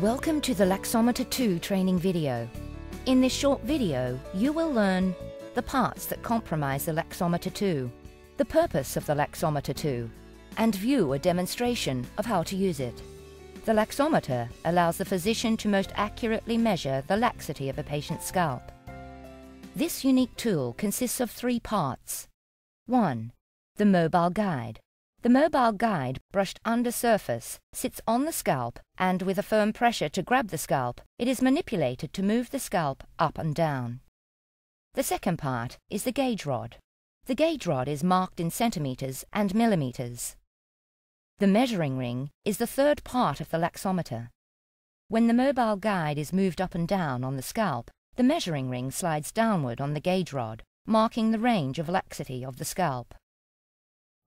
Welcome to the Laxometer 2 training video. In this short video, you will learn the parts that comprise the Laxometer 2, the purpose of the Laxometer 2, and view a demonstration of how to use it. The laxometer allows the physician to most accurately measure the laxity of a patient's scalp. This unique tool consists of three parts. 1. The mobile guide. The mobile guide, brushed under surface, sits on the scalp, and with a firm pressure to grab the scalp, it is manipulated to move the scalp up and down. The second part is the gauge rod. The gauge rod is marked in centimeters and millimeters. The measuring ring is the third part of the laxometer. When the mobile guide is moved up and down on the scalp, the measuring ring slides downward on the gauge rod, marking the range of laxity of the scalp.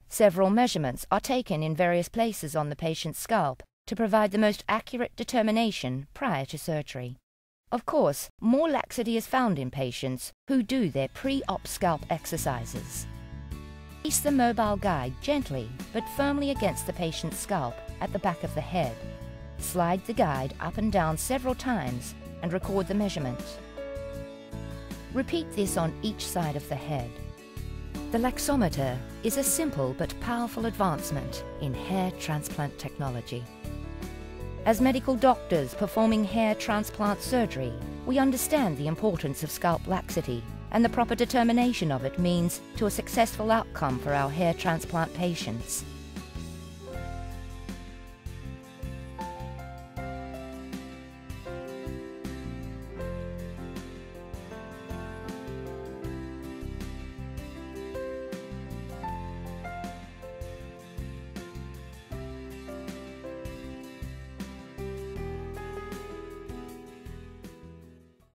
Several measurements are taken in various places on the patient's scalp to provide the most accurate determination prior to surgery. Of course, more laxity is found in patients who do their pre-op scalp exercises. Place the mobile guide gently but firmly against the patient's scalp at the back of the head. Slide the guide up and down several times and record the measurement. Repeat this on each side of the head. The laxometer is a simple but powerful advancement in hair transplant technology. As medical doctors performing hair transplant surgery, we understand the importance of scalp laxity, and the proper determination of it means to a successful outcome for our hair transplant patients.